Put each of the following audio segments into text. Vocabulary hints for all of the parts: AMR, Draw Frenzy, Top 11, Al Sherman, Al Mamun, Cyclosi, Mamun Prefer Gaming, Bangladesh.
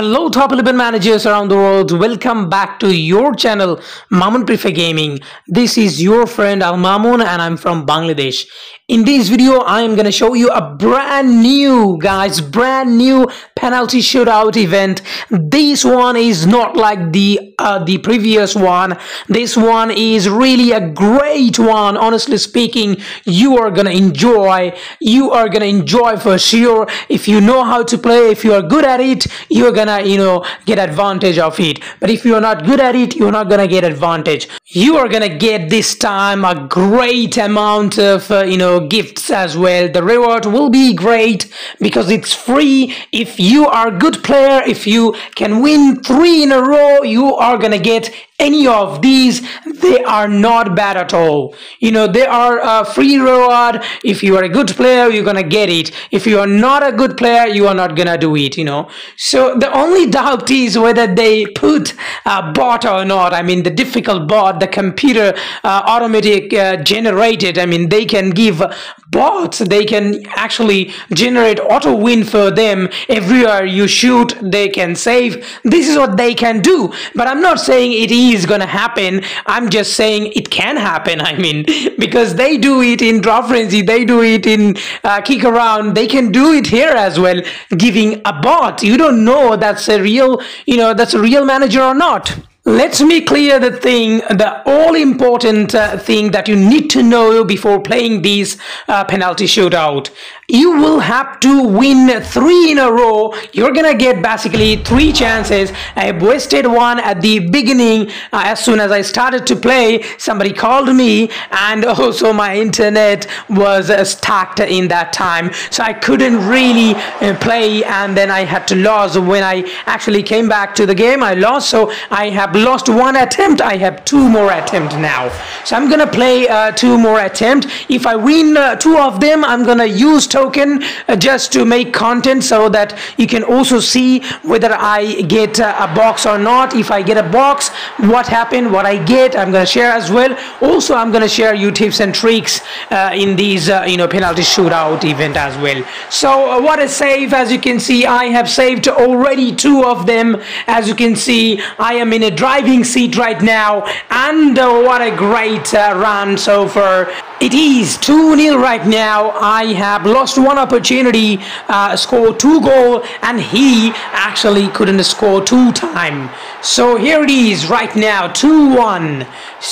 Hello Top 11 managers around the world, welcome back to your channel Mamun Prefer Gaming. This is your friend Al Mamun and I'm from Bangladesh. In this video I am gonna show you a brand new penalty shootout event. This one is not like the previous one. This one is really a great one. Honestly speaking, you are gonna enjoy. You are gonna enjoy for sure. If you know how to play, if you are good at it, you're gonna get advantage of it. But if you're not good at it, you're not gonna get advantage. You are gonna get this time a great amount of gifts as well. The reward will be great because it's free. If you are a good player, if you can win 3 in a row, you are gonna get any of these. They are not bad at all. They are a free reward. If you are a good player, you're gonna get it. If you are not a good player, you are not gonna do it, So the only doubt is whether they put a bot or not. I mean, the difficult bot, the computer automatic generated. I mean, they can give bots. They can actually generate auto win for them. Everywhere you shoot, they can save. This is what they can do. But I'm not saying it is gonna happen. I'm just saying it can happen. I mean, because they do it in Draw Frenzy, they do it in Kick Around, they can do it here as well, giving a bot. You don't know that's a real manager or not. Let me clear the thing, the all-important thing that you need to know before playing this penalty shootout. You will have to win 3 in a row. You're gonna get basically 3 chances. I have wasted one at the beginning. As soon as I started to play, somebody called me, and also my internet was stuck in that time, so I couldn't really play, and then I had to lose. When I actually came back to the game, I lost, so I have lost 1 attempt. I have 2 more attempt now, so I'm gonna play 2 more attempt. If I win 2 of them, I'm gonna use token just to make content so that you can also see whether I get a box or not. If I get a box, what happened, what I get, I'm gonna share as well. Also I'm gonna share you tips and tricks in these penalty shootout event as well. So what a save. As you can see, I have saved already 2 of them. As you can see, I am in a driving seat right now, and what a great run so far. It is 2-0 right now. I have lost 1 opportunity, scored 2 goal, and he actually couldn't score 2 time. So here it is right now, 2-1.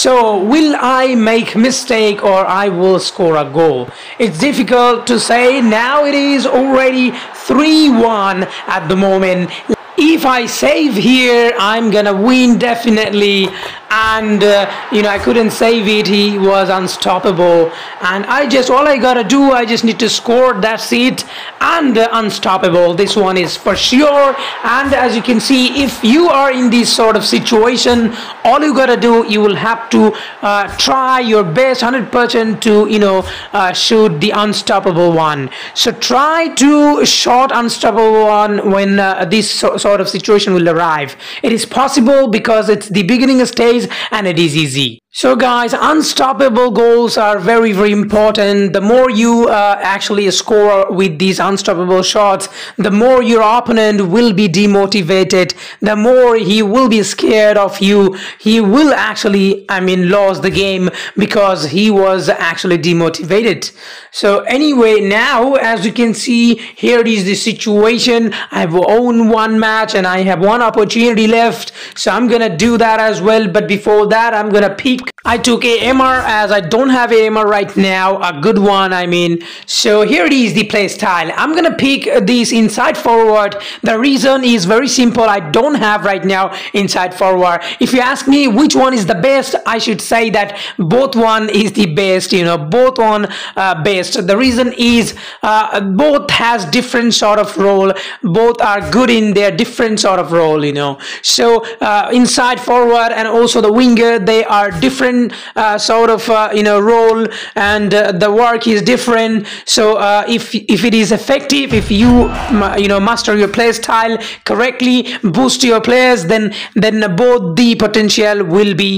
So will I make mistake or I will score a goal? It's difficult to say. Now it is already 3-1 at the moment. If I save here, I'm gonna win definitely. And I couldn't save it. He was unstoppable, and all I gotta do, I just need to score. That's it. And unstoppable, this one is for sure. And as you can see, if you are in this sort of situation, all you gotta do, you will have to try your best 100% to shoot the unstoppable one. So try to shot unstoppable one when this sort of situation will arrive. It is possible because it's the beginning stage and it is easy. So guys, unstoppable goals are very, very important. The more you actually score with these unstoppable shots, the more your opponent will be demotivated, the more he will be scared of you. He will actually, lose the game because he was actually demotivated. So anyway, now as you can see, here is the situation. I've won 1 match and I have 1 opportunity left. So I'm gonna do that as well. But before that, I'm gonna peek. I took AMR as I don't have AMR right now, a good one. So here it is, the play style. I'm gonna pick this inside forward. The reason is very simple. I don't have right now inside forward. If you ask me which one is the best, I should say that both one is the best, both one best. The reason is both has different sort of role. Both are good in their different sort of role, So inside forward and also the winger, they are different different sort of role, and the work is different. So if it is effective, if you master your play style correctly, boost your players, then both the potential will be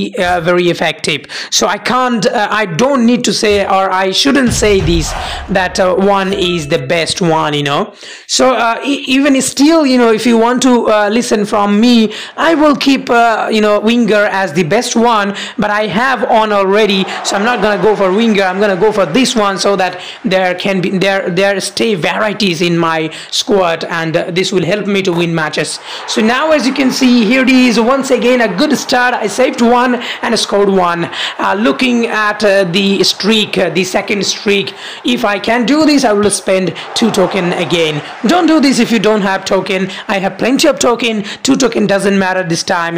very effective. So I can't, I don't need to say, or I shouldn't say this, that one is the best one, So even still, if you want to listen from me, I will keep, winger as the best one, but I have on already, so I'm not gonna go for winger. I'm gonna go for this one so that there can be there stay varieties in my squad, and this will help me to win matches. So now, as you can see, here it is once again a good start. I saved one and scored one. Looking at the streak, the second streak, if I can do this, I will spend 2 tokens again. Don't do this if you don't have token. I have plenty of token. 2 tokens doesn't matter this time,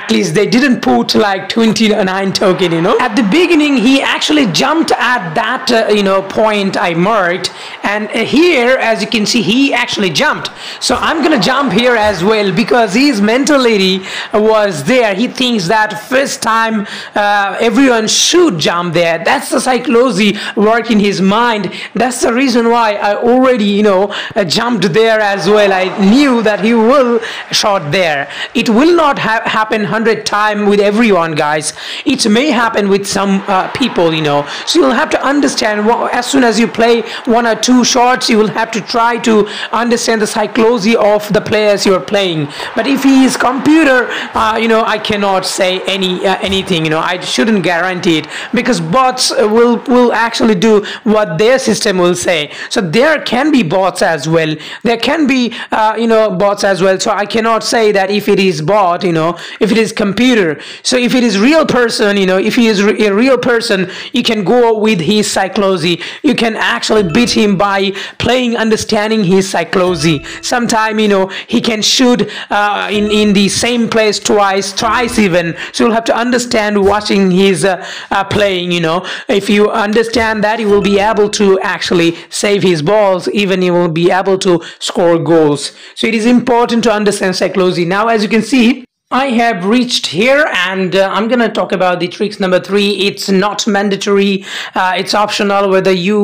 At least they didn't put like 29 token, At the beginning, he actually jumped at that point I marked, and here, as you can see, he actually jumped. So I'm gonna jump here as well, because his mentality was there. He thinks that first time everyone should jump there. That's the Cyclosi work in his mind. That's the reason why I already jumped there as well. I knew that he will shot there. It will not happen 100 times with everyone, guys. It may happen with some people, So you'll have to understand. As soon as you play 1 or 2 shots, you will have to try to understand the psychology of the players you are playing. But if he is computer, I cannot say anything. I shouldn't guarantee it, because bots will actually do what their system will say. So there can be bots as well. There can be bots as well. So I cannot say that if it is bot, if it is computer. So if it is real person, if he is a real person, you can go with his psychology. You can actually beat him by playing, understanding his psychology. Sometime he can shoot in the same place twice even. So you'll have to understand watching his playing. If you understand that, you will be able to actually save his balls. Even you will be able to score goals. So it is important to understand psychology. Now, as you can see, I have reached here, and I'm gonna talk about the tricks number 3. It's not mandatory, it's optional whether you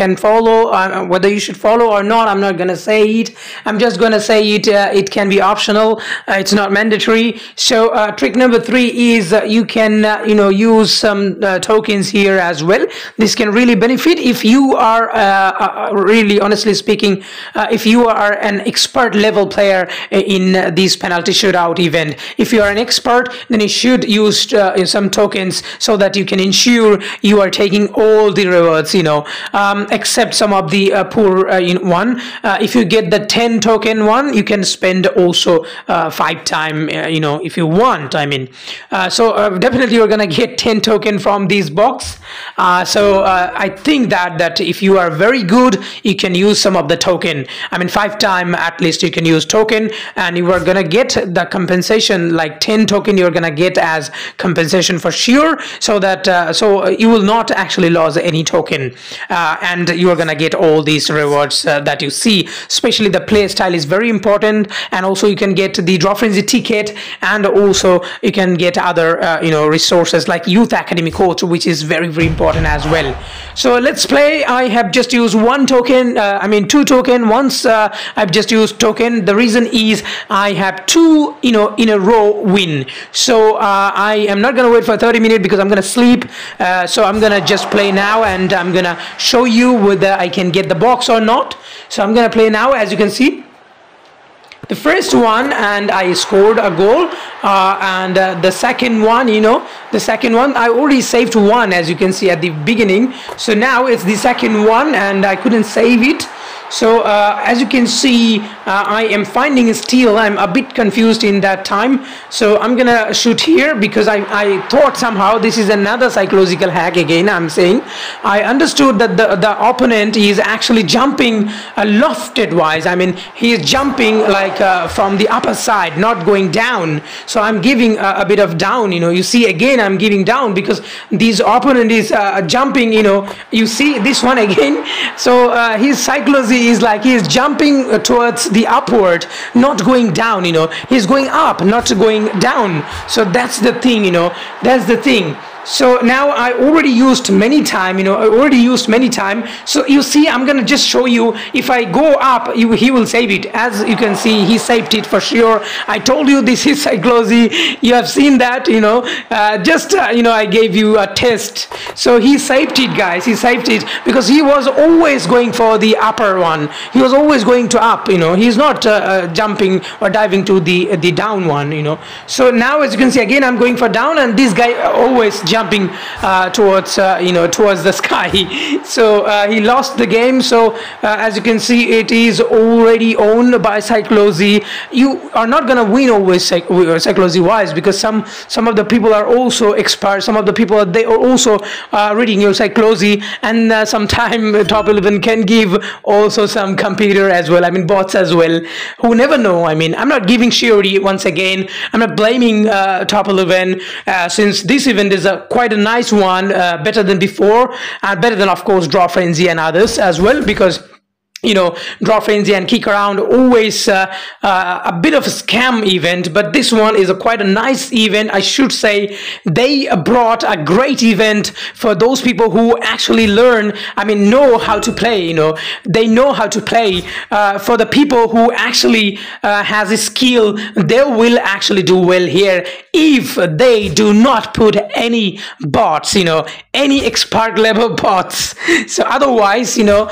can follow, whether you should follow or not. I'm not gonna say it. I'm just gonna say it. It can be optional. It's not mandatory. So trick number 3 is you can use some tokens here as well. This can really benefit if you are really, honestly speaking, if you are an expert level player in this penalty shootout event. If you are an expert, then you should use some tokens so that you can ensure you are taking all the rewards, except some of the poor one. If you get the 10 token one, you can spend also 5 times, if you want, so definitely you're gonna get 10 token from this box. I think that if you are very good, you can use some of the token. 5 times at least you can use token, and you are gonna get the compensation. Like 10 token you're gonna get as compensation for sure, so that so you will not actually lose any token, and you are gonna get all these rewards that you see. Especially the play style is very important, and also you can get the Draw Frenzy ticket, and also you can get other resources like Youth Academy coach, which is very, very important as well. So let's play. I have just used 1 token, 2 token. Once I've just used token. The reason is I have 2 in a row win. So I am not gonna wait for 30 minutes because I'm gonna sleep. So I'm gonna just play now, and I'm gonna show you whether I can get the box or not. So I'm gonna play now, as you can see. The first one, and I scored a goal, and the second one, the second one, I already saved one, as you can see at the beginning. So now it's the second one, and I couldn't save it. So as you can see, I am finding still, I'm a bit confused in that time. So I'm gonna shoot here, because I thought somehow this is another psychological hack again. I'm saying I understood that the opponent is actually jumping lofted wise. He is jumping like from the upper side, not going down. So I'm giving a bit of down, you see again I'm giving down, because this opponent is jumping, you see this one again. So his psychology is like he's jumping towards the upward, not going down, you know. He's going up, not going down. So that's the thing, you know, that's the thing. So now I already used many time, you know, so you see, I'm gonna just show you. If I go up, he will save it. As you can see, he saved it for sure. I told you this is Cyclosi. You have seen that, you know. You know, I gave you a test. So he saved it, guys. He saved it because he was always going for the upper one. He was always going to up, you know. He's not jumping or diving to the down one, you know. So now, as you can see, again, I'm going for down, and this guy always jumping towards you know, towards the sky. So he lost the game. So as you can see, it is already owned by Cyclosi. You are not gonna win always Cyclosi wise, because some of the people are also experts. Some of the people, they are also reading your Cyclosi, and sometime Top 11 can give also some computer as well, I mean bots as well, who never know. I mean, I'm not giving Shiori once again. I'm not blaming Top 11 since this event is a quite a nice one, better than before, and better than, of course, Draw Frenzy and others as well, because you know, Draw Frenzy and Kick Around always a bit of a scam event, but this one is a quite a nice event, I should say. They brought a great event for those people who actually learn, I mean, know how to play, you know. They know how to play. For the people who actually has a skill, they will actually do well here if they do not put any bots, you know, any expert level bots. So otherwise, you know,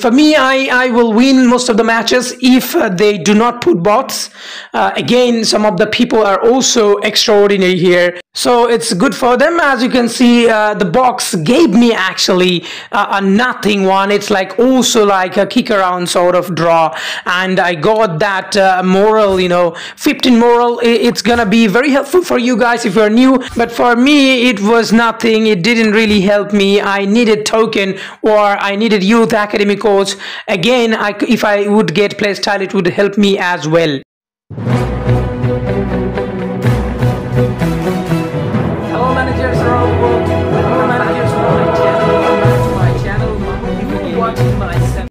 for me, I will win most of the matches if they do not put bots. Again, some of the people are also extraordinary here, so it's good for them. As you can see, the box gave me actually a nothing one. It's like also like a kick around sort of draw, and I got that moral, you know, 15 moral. It's gonna be very helpful for you guys if you're new, but for me it was nothing. It didn't really help me. I needed token, or I needed youth academy coach. Again, if I would get playstyle, it would help me as well.